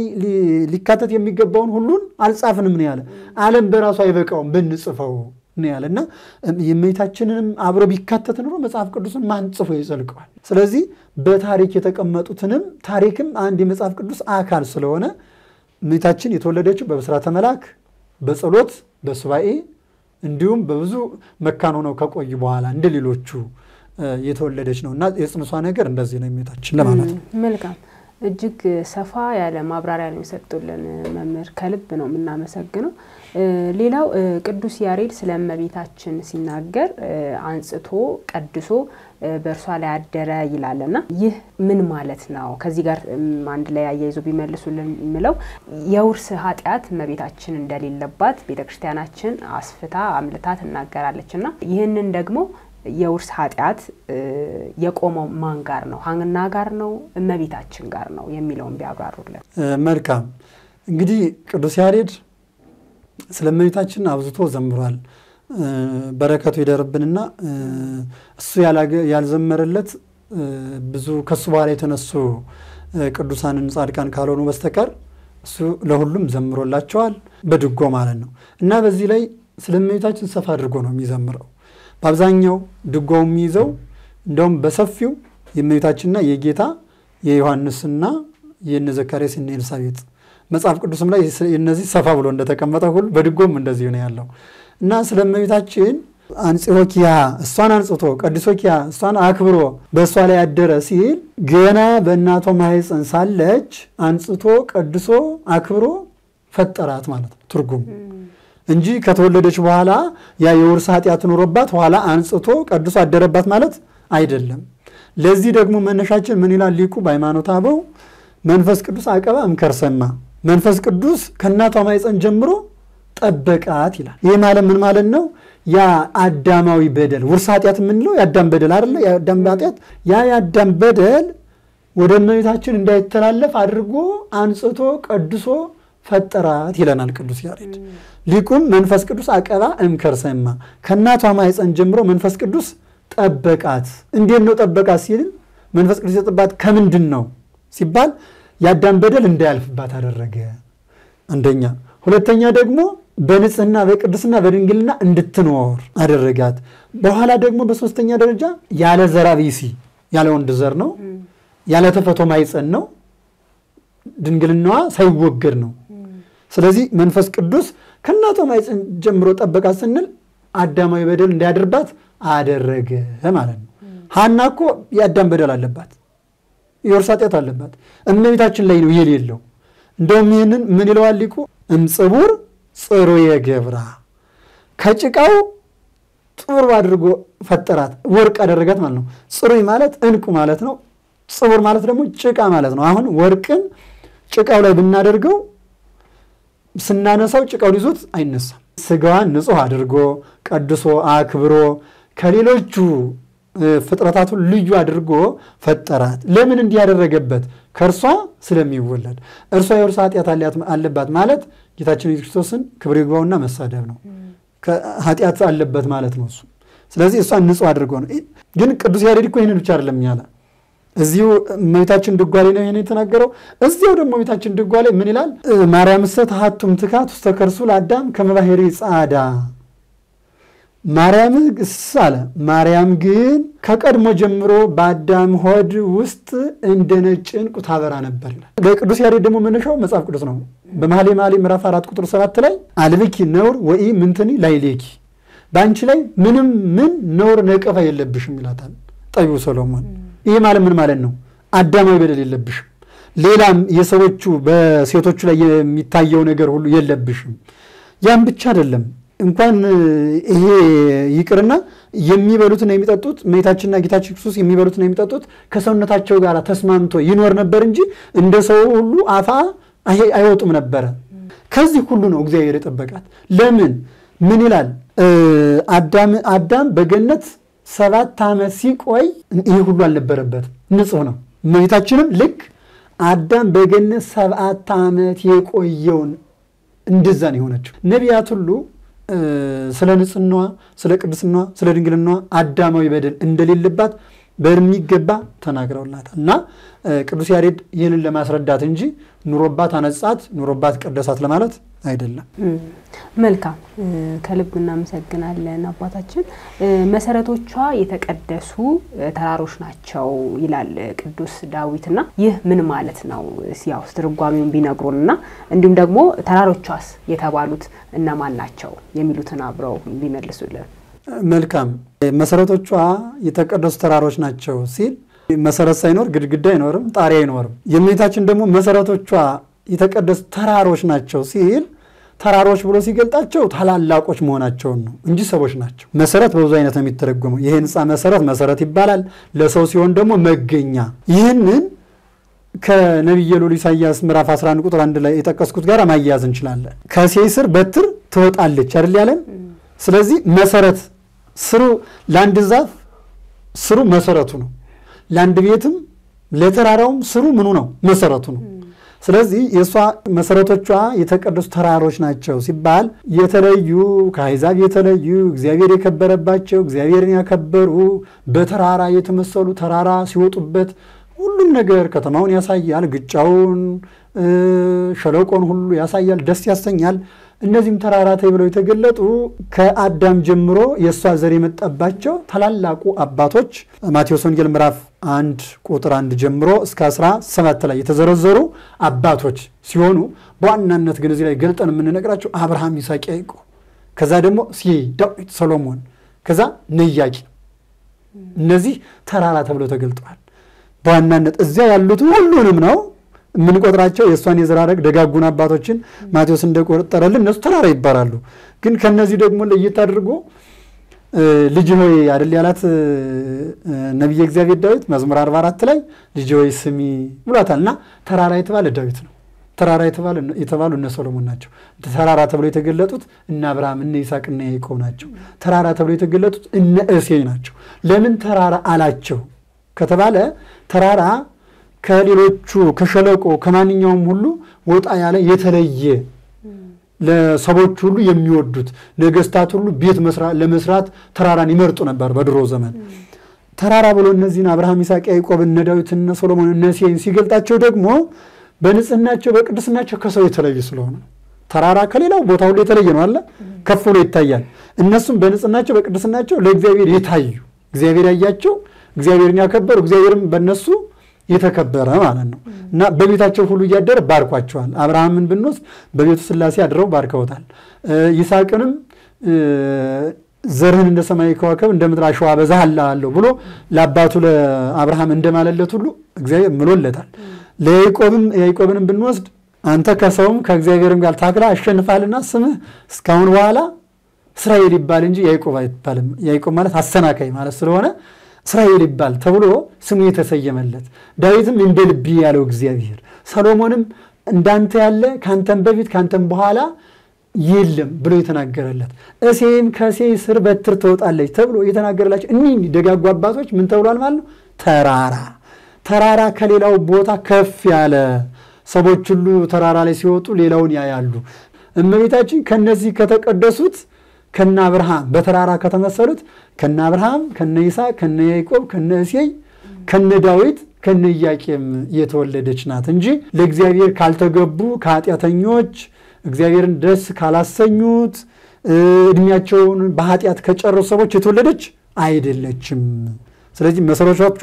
ሊካተት የሚገባውን ሁሉን አልጻፈንም ነው ያለ ዓለም በራሱ አይበቃውም ብንጽፈው ነው ያለና የእመቤታችንንም አብሮ ቢካተት ነው መጽሐፍ ቅዱስን ማን ጽፎ ይዘልቀዋል ስለዚህ በታሪክ የተቀመጡትንም ታሪክም አንድ የመጽሐፍ ቅዱስ አካል ስለሆነ እመቤታችን የተወለደችው በብስራተ መልአክ በጸሎት በሱባኤ እንዲሁም በብዙ መካን ሆነው ከቆዩ በኋላ እንደሌሎቹ የተወለደች ነውና የጽንሷ ነገር እንደዚህ ነው እመቤታችን ለማለት ነው መልካም እጅግ ሰፋ ያለ ማብራሪያ ነው ሰጥቶልን መምህር ከልብ ነው እናመሰግነው ሌላው ቅዱስ ያሬድ ስለ እመቤታችን ሲናገር አንጽቶ ቀድሶ በርሷ ላይ አደረ ይላልና ይህ ምን ማለት ነው ከዚህ ጋር አንድ ላይ ያያይዙ ቢመልሱልን ምለው የውርስ ኃጢያት እመቤታችን እንደሌለባት ቤተክርስቲያናችን አስፍታ አምልታት እናገራለችና ይሄንን ደግሞ የውርስ ኃጢያት የቆመው ማን ጋር ነው ሃንና ጋር ነው እመቤታችን ጋር ነው የሚለውን ቢያብራሩልን መልካም እንግዲህ ቅዱስ ያሬድ ስለመይታችን አብዝቶ ዘምሯል በረከቱ ይደርብንና እሱ ያልዘመረለት ብዙ ከሱ በኋላ የተነሱ ቅዱሳንን ጻድቃን ካልሆኑ በስተቀር እሱ ለሁሉም ዘምሮላቸዋል በድጎ ማለት ነው እና በዚህ ላይ ስለመይታችን ሰፋ አድርጎ ነው የሚዘምረው በአብዛኛው ድጓው የሚይዘው እንደም በሰፊው የመይታችንና የጌታ የዮሐንስና የነዘካርያስና ኤልሳቤጥ መጽሐፍ ቅዱስም ላይ እነዚህ ሰፋ ብሎ እንደተቀመጠው ሁሉ በድጓም እንደዚህ ነው ያለው እና ስለመይታችን አንጽዮኪያ እሷን አንጽቶ ቀድሶኪያ እሷን አክብሮ በሷ ላይ ያደረ ሲል ገና በእናቷ ማህፀን ሳለች አንጽቶ ቀድሶ አክብሮ ፈጠራት ማለት ነው ትርጉም እንጂ ከተወለደች በኋላ ያ የውርስ ኃጢያት ኖሮባት ኋላ አንጽቶ ቀድሶ አደረባት ማለት አይደለም ለዚህ ደግሞ መነሻችን ምን ይላል ሊቁ በሃይማኖት አበው መንፈስ ቅዱስ አቀባ እምከርሰማ መንፈስ ቅዱስ ከናቷ ማይፀን ጀምሮ ጠበቃት ይላል ይሄ ማለት ምን ማለት ነው ያ አዳማዊ በደል ውርስ ኃጢያት ምን ነው ያዳም በደል አይደለ ያዳም ኃጢያት ያ ያዳም በደል ወደ እመቤታችን እንዳይተላለፍ አድርጎ አንጽቶ ቀድሶ ፈጠራት ይለናል ቅዱስ ያሬድ ሊቁም መንፈስ ቅዱስ አቀባ እምከርሰማ ከናቷ ማይፀን ጀምሮ መንፈስ ቅዱስ ጠበቃት እንዴት ነው ጠበቃት ሲል መንፈስ ቅዱስ የጠበቃት ከምንድን ነው ሲባል ያዳም በደል እንዳያልፍባት አደረገ አንደኛ ሁለተኛ ደግሞ በንጽህና በቅድስና በድንግልና እንድትኖር አደረጋት በኋላ ደግሞ በሶስተኛ ደረጃ ያለ ዘራቢሲ ያለ ወንድ ዘር ነው ያለ ተፈቶ ማይፀን ነው ድንግልናዋ ሳይወገድ ነው ስለዚህ መንፈስ ቅዱስ ከናቷ ማይፀን ጀምሮ ጠበቃት ስንል አዳማዊ በደል እንዳያድርባት አደረገ ማለት ነው ሐናኮ ያዳም በደል አለባት የውርስ ኃጢያት አለባት እመቤታችን ላይ ነው የሌለው እንደውም ይሄንን ምን ይለዋል ሊቁ እምጽቡር ጽሩየ ገብራ ከጭቃው ጽቡር አድርጎ ፈጠራት ወርቅ አደረጋት ማለት ነው ጽሩይ ማለት እንቁ ማለት ነው ጽቡር ማለት ደግሞ ጭቃ ማለት ነው አሁን ወርቅን ጭቃው ላይ ብናደርገው ስናነሳው ጭቃው ይዙት አይነሳም ስጋዋን ንጹህ አድርጎ ቀድሶ አክብሮ ከሌሎቹ ፍጥረታቱን ልዩ አድርጎ ፈጠራት ለምን እንዲያደረገበት ከርሷ ስለሚወለድ እርሷ የውርስ ኃጢያት አለባት ማለት ጌታችን ኢየሱስ ክርስቶስን ክብር ይግባውና መሳደብ ነው ከኃጢያት አለበት ማለት ነው سلازي إسوان نسوا درجون. جن كدوسي هاري كوينه نشارل ميالا. أزيو ميتاچن دقوالي نهيني تناقرو. أزيو دم ميتاچن دقوالي منيلال. ماريا مستة هاتم تكات استكرسول عدام كم بهيريس عدا. ماريا مسالة. ماريا مجين كأكر مجمرو بعدام هاد وست اندنچن كتابرانة بريلا. كدوسي هاري دمو منشوا مساف كدوسناو. بمهالي مالي مرافعات كترسات تلاي. عليك النور وإي منتني ليليكي. بانشلي من نور نك أفعل اللبش ميلاتان طيبو سلومون إيه مال من مالنو عدم يبدل اللبش ليلام يسويتشو بسيتوتشلا يميتايون يجرهول يلبش يام بتشارلهم إمكان إيه يكرنا يمي بروت نيمي تاتوت ميتاچنا جيتاچ خصوص يمي بروت نيمي تاتوت كسرنا تاتشوا على تسمانتو ينورنا برنجي إندسوولو عفا أيوة من البرة كذي كلنا أجزاء تبقات لمن من الآن አዳም በገነት 7 ዓመት ሲቆይ ይሄ ሁሉ አልነበረበት ንጹህ ነው መይታችንም ልክ አዳም በገነት 7 ዓመት የቆየውን እንደዛ ነው የሆነችው ነቢያት ሁሉ ስለ ንጽህናዋ ስለ ቅድስናዋ ስለ ድንግልናዋ አዳማዊ በደል እንደሌለባት በሚገባ ተናግረውላታልና ቅዱስ ያሬድ ይሄንን ለማስረዳት እንጂ ኑሮባት አነጻት ኑሮባት ቅደሳት ለማለት አይደለም መልካም ከልብና መሰግናለን አባታችን መሰረቶቿ የተቀደሱ ተራሮች ናቸው ይላል ቅዱስ ዳዊትና ይህ ምን ማለት ነው ያው ትርጓሜውን ቢነግሩንና እንዲሁም ደግሞ ተራሮቿስ የተባሉት እናማን ናቸው የሚሉትን አብረው ቢመልሱልን መልካም መሰረቶቿ የተቀደሱ ተራሮች ናቸው ሲል መሰረት ሳይኖር ግድግዳ አይኖርም ጣሪያ አይኖርም የእምነታችን ደግሞ መሰረቶቿ የተቀደሱ ተራሮች ናቸው ሲል ተራሮች ብሎ ሲገልጣቸው ታላላቆች መሆናቸው ነው እንጂ ሰዎች ናቸው መሰረት በብዙ አይነት ነው የሚተረጎመው ይሄን ጻ መሰረት ይባላል ለሰው ሲሆን ደግሞ መገኛ ይሄንን ከነብዩ ሉል ኢሳይያስ ምዕራፍ 11 ቁጥር 1 ላይ የተቀስኩት ጋር ማያያዝ እንችላለን ከሴይስር በትር ተወጣለች አይደል ያለን ስለዚህ መሰረት ስሩ ላንድ ዛፍ ስሩ መሰረቱ ነው ላንድ ቤትም ለተራራውም ስሩ ምኑ ነው መሰረቱ ነው ስለዚህ የሷ መሰረቶቿ የተቀደሱ ተራሮች ናቸው ሲባል የተለዩ ከአይዛብ የተለዩ እግዚአብሔር የከበረባቸው እግዚአብሔርን ያከበሩ በተራራ የተመሰሉ ተራራ ሲወጡበት ሁሉም ነገር ከተማውን ያሳያል ግጫውን ሸለቆን ሁሉ ያሳያል ደስ ያሰኛል እነዚህም ተራራ ተብለው የተገለጡ ከአዳም ጀምሮ የሷ ዘር የመጣባቸው ተላላቁ አባቶች ማቴዎስ ወንጌል ምዕራፍ 1 ቁጥር 1 ጀምሮ እስከ 17 ላይ የተዘረዘሩ አባቶች ሲሆኑ በዋናነት ግን እዚህ ላይ ገልጠን የምንነግራቸው አብርሃም ይስሐቅ ያዕቆብ ከዛ ደግሞ ዳዊት ሰሎሞን ከዛ ነያቂ እነዚህ ተራራ ተብለው ተገልጠዋል በዋናነት እዚያ ያሉት ሁሉንም ነው ምን ቆጥራቸው የሷን የዘራረግ ደጋጉና አባቶችን ማቴዎስ እንደቆጠረልን እነሱ ተራራ ይባላሉ ግን ከነዚህ ደግሞ ለይት አድርጎ ልጅ ሆይ አይደል ያላት ነብዩ እግዚአብሔር ዳዊት መዝሙር 44 ላይ ልጅ ሆይ ስሚ ብሏታልና ተራራ የተባለ ዳዊት ነው ተራራ የተባሉ እነ ሰሎሞን ናቸው ተራራ ተብሎ የተገለጡት እነ አብርሃም እነ ይስሐቅ እነ ያዕቆብ ናቸው ተራራ ተብሎ የተገለጡት እነ እሴይ ናቸው ለምን ተራራ አላቸው ከተባለ ተራራ ከሌሎቹ ከሸለቆ ከማንኛውም ሁሉ ወጣ ያለ የተለየ ለሰዎች ሁሉ የሚወዱት ነገስታት ሁሉ ቤት ለመስራት ተራራን ይመርጡ ነበር በድሮ ዘመን ተራራ ብሎ እነዚህን አብርሃም ይስሐቅ ያዕቆብ እነ ዳዊት እነ ሰሎሞን እነ እሴይን ሲገልጣቸው ደግሞ በንጽህናቸው በቅድስናቸው ከሰው የተለየ ስለሆነ ተራራ ከሌላው ቦታ ሁሉ የተለየ ነው አለ ከፍ ብሎ ይታያል እነሱም በንጽህናቸው በቅድስናቸው ለእግዚአብሔር ይታዩ እግዚአብሔር ያያቸው እግዚአብሔርን ያከበሩ እግዚአብሔርም በእነሱ የተከበረ ማለት ነው እና በቤታቸው ሁሉ ያደረ ባርኳቸዋል አብርሃምን ብንወስ በቤቱ ስላሴ ያደረው ባርከውታል ይስሐቅንም ዘርህን እንደ ሰማይ ከዋክብት እንደ ምድር አሸዋ በዛህላለው ብሎ ለአባቱ ለአብርሃም እንደማለለት ሁሉ እግዚአብሔር ምሎለታል ለያዕቆብንም ብንወስ አንተ ከሰውም ከእግዚአብሔርም ጋር ታግላ አሸንፋልና ስምህ ስካውን በኋላ እስራኤል ይባል እንጂ ያዕቆብ አይባልም ያዕቆብ ማለት አሰናካይ ማለት ስለሆነ እስራኤል ይባል ተብሎ ስሙ የተሰየመለት ዳዊትም እንደ ልብ ያለው እግዚአብሔር ሰሎሞንም እንዳንተ ያለ ካንተም በፊት ካንተም በኋላ ይልም ብሎ የተናገረለት እሴይም ከእሴይ ስር በትር ተወጣለች ተብሎ የተናገረላቸው እኒህ ደጋጉ አባቶች ምን ተብሏል ማለት ነው ተራራ ከሌላው ቦታ ከፍ ያለ ሰዎች ሁሉ ተራራ ላይ ሲወጡ ሌላውን ያያሉ እመቤታችን ከነዚህ ከተቀደሱት كنا أبراهام بترارا كتمسلوت كنا أبراهام كنا إيسا كنا يعقوب كنا إسحاق كنا داوود كنا ياكيم يتولدش ناتنجي لإخزاير كالتجبو كات يتنيوج إخزاير درس كالاسنيوت دنياچون بهات يتكشر رصبو يتولدش አይደለችም ስለዚህ መሰረቶቿ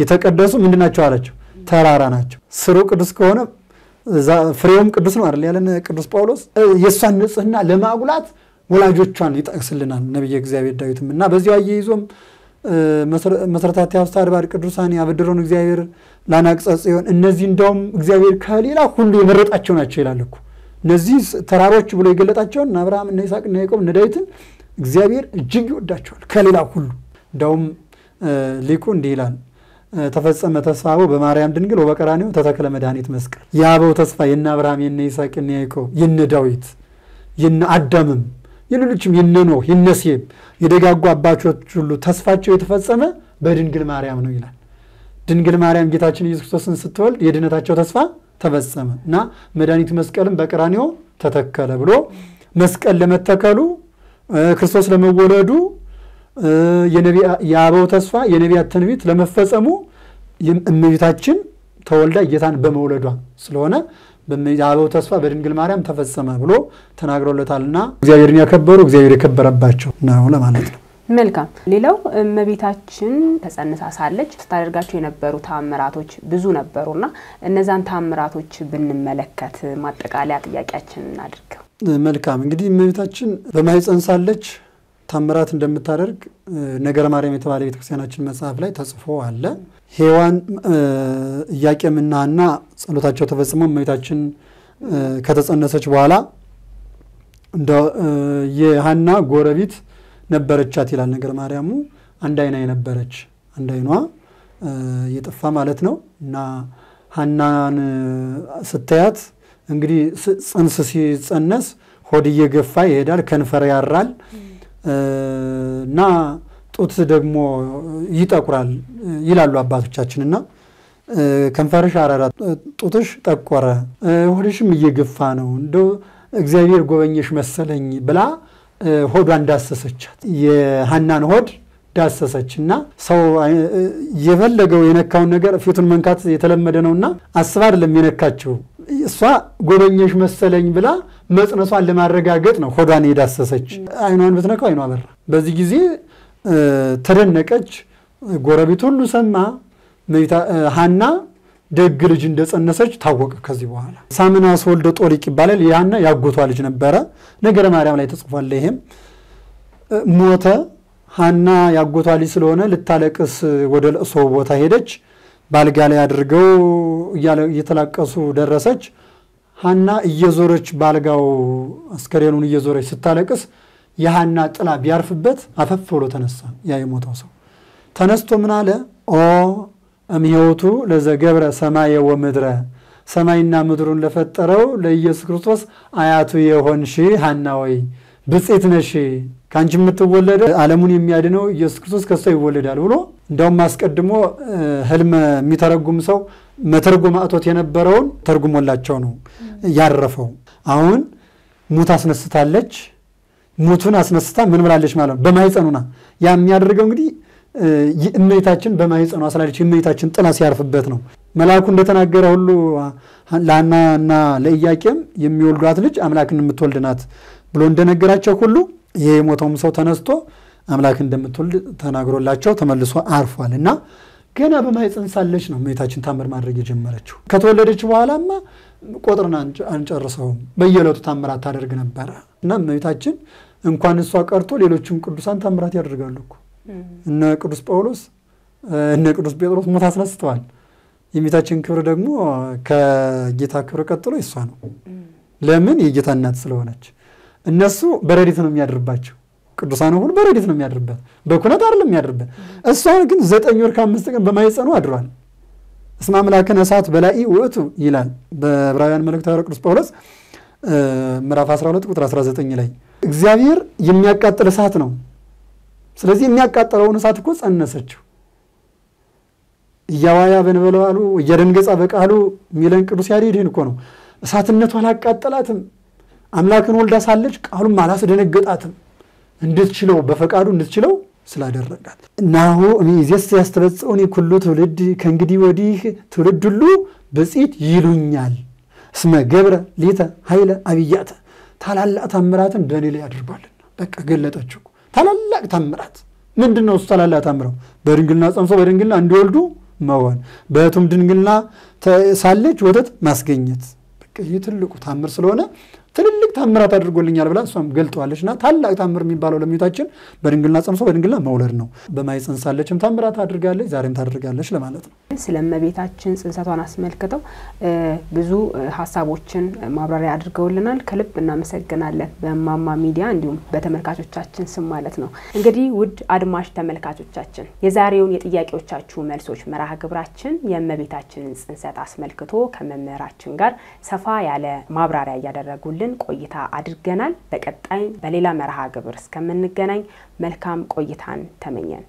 የተቀደሱ ምንድናቸው አላችሁ ተራራ ናቸው ስሩ ቅዱስ ከሆነ ፍሬውም ቅዱስ ነው አይደል ያለን ቅዱስ ጳውሎስ የሷን ንጽህና ለማጉላት ወላጆቿን ይጠቅስልናል ነብይ እግዚአብሔር ዳዊትምና በዚያ ይይዞም መሰረታታ ያስተዳድባር ቅዱሳን ያብድሩን እግዚአብሔር ላናቅጸጽ ይሁን እነዚህ እንደውም እግዚአብሔር ከሌላ ሁሉ የመረጣቸው ናቸው ይላልኩ እነዚህ ተራሮች ብሎ ይገለጣቸው እና አብርሃም እና ኢሳቅ እና ያዕቆብ እና ዳዊት እግዚአብሔር እጅግ ይወዳቸዋል ከሌላ ሁሉ ዳውም ሊቁ እንዲላል ተፈጸመ ተስፋው በማርያም ድንግል ወበቀራኒው ተተከለ መድኃኒት መስቀል ያበው ተስፋ የነ አብርሃም የነ ኢሳቅ የነ ያዕቆብ የነ ዳዊት የነ አዳምም የሉልችም የነ ኖህ የነ ሴም የደጋጉ አባቶች ሁሉ ተስፋቸው የተፈጸመ በድንግል ማርያም ነው ይላል ድንግል ማርያም ጌታችን ኢየሱስ ክርስቶስን ስትወልድ የድነታቸው ተስፋ ተፈጸመና መድኃኒት መስቀልም በቀራኒው ተተከለ ብሎ መስቀል ለመተከሉ ክርስቶስ ለመወለዱ የነቢያ ያባው ተስፋ የነቢያት ትንቢት ለመፈጸሙ እመቤታችን ተወልዳ ጌታን በመወለዷ ስለሆነ በመያባው ተስፋ በድንግል ማርያም ተፈጸመ ብሎ ተናግሮለታልና እግዚአብሔርን ያከበሩ እግዚአብሔር የከበረባቸው ነው ለማለት ነው መልካም ሌላው እመቤታችን ተጸንሳሳለች ስታደርጋቸው የነበሩ ታምራቶች ብዙ ነበሩና እነዛን ታምራቶች ብንመለከት ማጠቃለያ ጥያቄያችንን እናድርገው መልካም እንግዲህ እመቤታችን በማይጸን ሳለች ታምራት እንደምታደርግ ነገረ ማርያም የተባለ ቤተክርስቲያናችን መጽሐፍ ላይ ተጽፎ አለ ሔዋን ያቄምናና ጸሎታቸው ተፈጽሞ እመቤታችን ከተጸነሰች በኋላ እንደ የሐና ጎረቢት ነበረቻት ይላል ነገረ ማርያሙ አንድ አይና የነበረች አንድ አይኗ የጠፋ ማለት ነውና ሐናን ስተያት እንግዲህ ጽንስ ሲጸነስ ሆድ የገፋ ይሄዳል ከንፈር ያራል እና ጡት ደግሞ ይጣቁራል ይላሉ አባቶቻችንና ከንፈርሽ አራራ ጡትሽ ጠቆረ ሆድሽም እየገፋ ነው እንዶ እግዚአብሔር ጎበኘሽ መሰለኝ ብላ ሆዷን ዳሰሰቻት የሐናን ሆድ ዳሰሰችና ሰው የፈለገው የነካው ነገር ፊቱን መንካት የተለመደ ነውና አስባ አይደለም የነካቸው እሷ ጎበኘሽ መሰለኝ ብላ መጽነሷን ለማረጋገጥ ነው ሆዷን ይዳሰሰች አይኗን በትነካው አይኗ አበራ በዚህ ጊዜ ተደነቀች ጎረቤት ሁሉ ሰማ ሐና ደግ ልጅ እንደጸነሰች ታወቀ ከዚህ በኋላ ሳምናስ ወልደ ጦሪቅ ይባላል ያና ያጎቷ ልጅ ነበረ ነገረ ማርያም ላይ ተጽፏል ይሄም ሞተ ሐና ያጎቷ ልጅ ስለሆነ ልታለቅስ ወደ ለእሶ ቦታ ሄደች ባልጋ ላይ አድርገው እየተላቀሱ ደረሰች ሐና እየዞረች ባልጋው አስከሬኑን እየዞረች ስታለቅስ የሐና ጥላ ቢያርፍበት አፈፈሎ ተነሳ ያ የሞተው ሰው ተነስቶ ምን አለ ኦ አሚውቱ ለዘገብረ ሰማየ ወምድረ ሰማይና ምድሩን ለፈጠረው ለኢየሱስ ክርስቶስ አያቱ የሆንሽ ሐና ወይ ብጽት ነሽ ካንቺ ምትወለደ ዓለሙን የሚያድነው ኢየሱስ ክርስቶስ ከሷ ይወለዳል ብሎ እንደውም አስቀድሞ ህልም የሚተረጉም ሰው መተርጎም አጥቶት የነበረውን ተርጉሞላቸው ነው ያረፈው አሁን ሞት አስነስታለች ሞቱን አስነስታ ምን ብላለች ማለት ነው በማይጸኑና ያ የሚያደርገው እንግዲህ እመቤታችን በማይጸኑ አስላለች እመቤታችን ጥላ ሲያርፍበት ነው መልአኩ እንደተናገረ ሁሉ ላናና ለኢያቄም የሚወልዷት ልጅ አምላክን የምትወልድናት ብሎ እንደነገራቸው ሁሉ የሞተውም ሰው ተነስቶ አምላክ እንደምትወልድ ተናግሮላቸው ተመልሶ አርፏልና ገና በማይጸን ሳለች ነው እመቤታችን ታምር ማድረግ ጀመረችው ከተወለደች በኋላማ ቆጥረን አንጨርሰው በየለቱ ታምራት ታደርግ ነበር እና እመቤታችን እንኳን እሷ ቀርቶ ሌሎችም ቅዱሳን ታምራት ያደርጋሉ እና ቅዱስ ጳውሎስ እና ቅዱስ ጴጥሮስ ሞት አስነስተዋል የእመቤታችን ክብር ደግሞ ከጌታ ክብር ቀጥሎ እሷ ነው ለምን የጌታ እናት ስለሆነች እነሱ በረዲት ነው የሚያድርባቸው ቅዱሳን ሁሉ በረዲት ነው የሚያድርበት በኩነት አይደለም የሚያድርበት እሷ ግን 9 ወር ከ5 ቀን በማይጸኑ አድሯል እስማ መላከ ነሳት በላይ ወጡ ይላል በዕብራውያን መልእክት አረ ቅዱስ ጳውሎስ ምዕራፍ 12 ቁጥር 19 ላይ እግዚአብሔር የሚያቃጥል እሳት ነው ስለዚህ የሚያቃጥለውን እሳት እኮ ጸነሰችው ያዋያ በነበለዋሉ የደንገጻ በቃሉ ሚለን ቅዱስ ያሬድን እኮ ነው እሳትነቷ አላቃጠላትም አምላክን ወልዳ ሳለች ቃሉም አላስ ደነገጣትም እንድትችለው በፈቃዱ እንድትችለው ስላደረጋት እናሁ እዚያስ ያስተበጽኦኒ ኩሉ ትውልድ ከንግዲ ወዲህ ትውልድ ሁሉ በጽት ይሉኛል ስመ ገብረ ሊተ ኃይለ አብያተ ታላላቅ ታምራትን በኔ ላይ አድርባልና በቃ ገለጠችው ታላላቅ ታምራት ምንድነው ታላላቅ ታምራው በድንግልና ጸንሶ በድንግልና እንዲወልዱ መሆን በእቱም ድንግልና ሳለች ወተት ማስገኘት በቃ ይትልቁ ታምር ስለሆነ ትልልቅ ታምራት አድርጎልኛል ብላ እሷም ገልጧለችና ታላቅ ታምር የሚባለው ለሚታችን በድንግልና ጸንሶ በድንግልና መውለድ ነው በማይጸን ሳለችም ታምራት አድርጋለች ዛሬም ታድርጋለች ለማለት ነው ስለመቤታችን ጽንሰቷን አስመልክተው ብዙ ሐሳቦችን ማብራሪያ አድርገውልናል ከልብ እናመሰግናለን በማማ ሚዲያ እንዲሁም በተመልካቾቻችን ስም ማለት ነው እንግዲህ ውድ አድማሽ ተመልካቾቻችን የዛሬውን የጥያቄዎቻችሁ መልሶች መራሃ ግብራችን የመቤታችንን ጽንሰት አስመልክቶ ከመመራችን ጋር ሰፋ ያለ ማብራሪያ ያደረጉ ቆይታ አድርገናል በቀጣይ በሌላ መርሃ ግብር እስከምንገናኝ መልካም ቆይታን ተመኘን